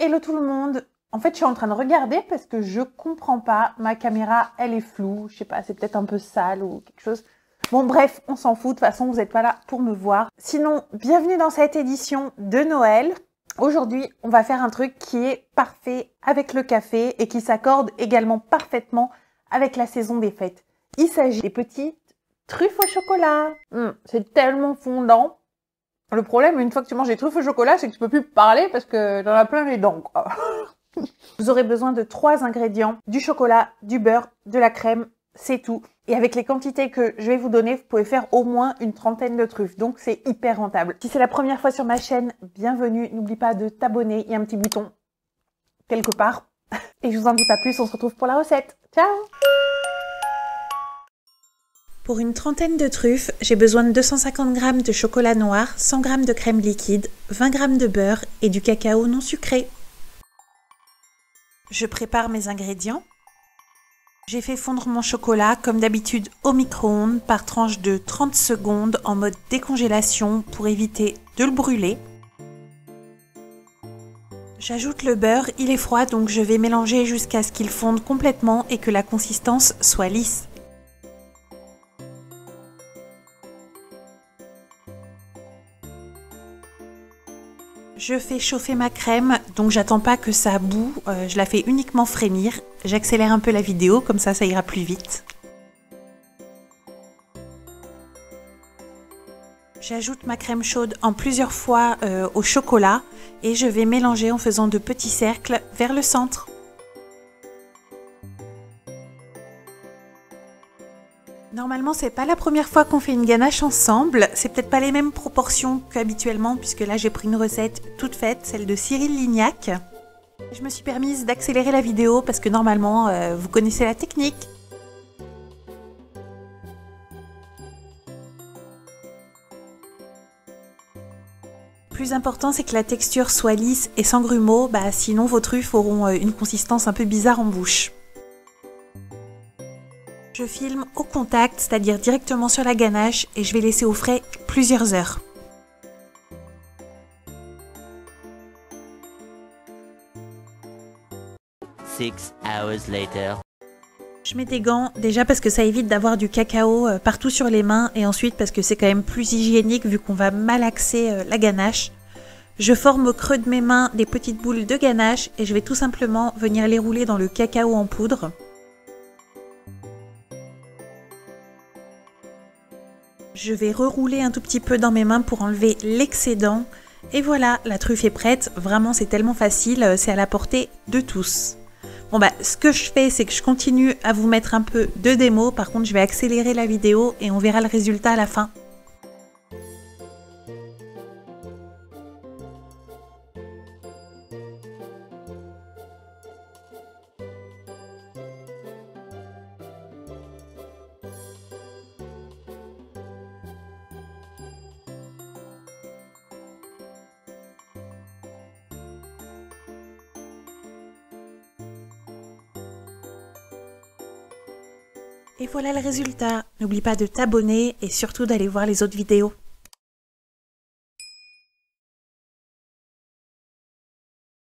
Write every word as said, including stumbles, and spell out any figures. Hello tout le monde. En fait, je suis en train de regarder parce que je comprends pas. Ma caméra, elle est floue. Je sais pas, c'est peut-être un peu sale ou quelque chose. Bon, bref, on s'en fout. De toute façon, vous n'êtes pas là pour me voir. Sinon, bienvenue dans cette édition de Noël. Aujourd'hui, on va faire un truc qui est parfait avec le café et qui s'accorde également parfaitement avec la saison des fêtes. Il s'agit des petites truffes au chocolat. Mmh, c'est tellement fondant. Le problème, une fois que tu manges des truffes au chocolat, c'est que tu peux plus parler parce que t'en as plein les dents, quoi. Vous aurez besoin de trois ingrédients, du chocolat, du beurre, de la crème, c'est tout. Et avec les quantités que je vais vous donner, vous pouvez faire au moins une trentaine de truffes, donc c'est hyper rentable. Si c'est la première fois sur ma chaîne, bienvenue, n'oublie pas de t'abonner, il y a un petit bouton quelque part. Et je vous en dis pas plus, on se retrouve pour la recette. Ciao! Pour une trentaine de truffes, j'ai besoin de deux cent cinquante grammes de chocolat noir, cent grammes de crème liquide, vingt grammes de beurre et du cacao non sucré. Je prépare mes ingrédients. J'ai fait fondre mon chocolat, comme d'habitude, au micro-ondes par tranche de trente secondes en mode décongélation pour éviter de le brûler. J'ajoute le beurre, il est froid donc je vais mélanger jusqu'à ce qu'il fonde complètement et que la consistance soit lisse. Je fais chauffer ma crème, donc j'attends pas que ça boue, euh, je la fais uniquement frémir. J'accélère un peu la vidéo, comme ça, ça ira plus vite. J'ajoute ma crème chaude en plusieurs fois euh, au chocolat et je vais mélanger en faisant de petits cercles vers le centre. Normalement, c'est pas la première fois qu'on fait une ganache ensemble, c'est peut-être pas les mêmes proportions qu'habituellement puisque là j'ai pris une recette toute faite, celle de Cyril Lignac. Je me suis permise d'accélérer la vidéo parce que normalement euh, vous connaissez la technique. Le plus important c'est que la texture soit lisse et sans grumeaux, bah, sinon vos truffes auront une consistance un peu bizarre en bouche. Je filme au contact, c'est-à-dire directement sur la ganache, et je vais laisser au frais plusieurs heures. Six hours later. Je mets des gants, déjà parce que ça évite d'avoir du cacao partout sur les mains, et ensuite parce que c'est quand même plus hygiénique vu qu'on va malaxer la ganache. Je forme au creux de mes mains des petites boules de ganache, et je vais tout simplement venir les rouler dans le cacao en poudre. Je vais rerouler un tout petit peu dans mes mains pour enlever l'excédent. Et voilà, la truffe est prête. Vraiment, c'est tellement facile, c'est à la portée de tous. Bon bah, ce que je fais, c'est que je continue à vous mettre un peu de démo. Par contre, je vais accélérer la vidéo et on verra le résultat à la fin. Et voilà le résultat. N'oublie pas de t'abonner et surtout d'aller voir les autres vidéos.